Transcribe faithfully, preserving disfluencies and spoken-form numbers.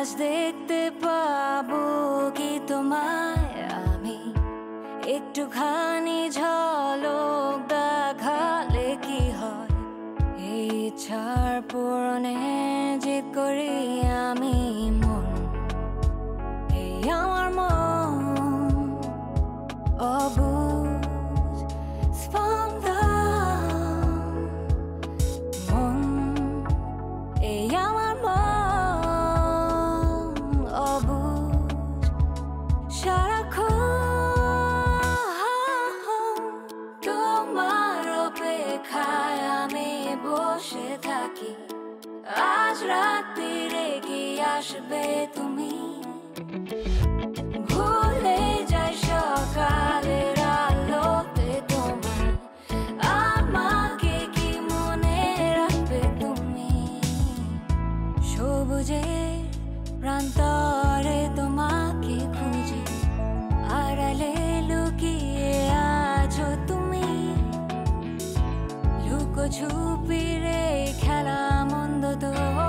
আজ দেখতে পাবো কি তোমায় আমি একটুখানি ঝলক দেখালে কি হয় এই ইচ্ছার পূরণে যে করি আমি মন এই আমার মন অবুঝ স্পন্দন आज राती रेगी आशबे तुमी भूले जाए शौकाले रालोते तुमी आमा के की मुने रखबे तुमी शोभुजे प्रांतरे तुमा के खुजे आराले लुकिए आजो तुमी लुको छुपी रे খেলা মন্দ তো।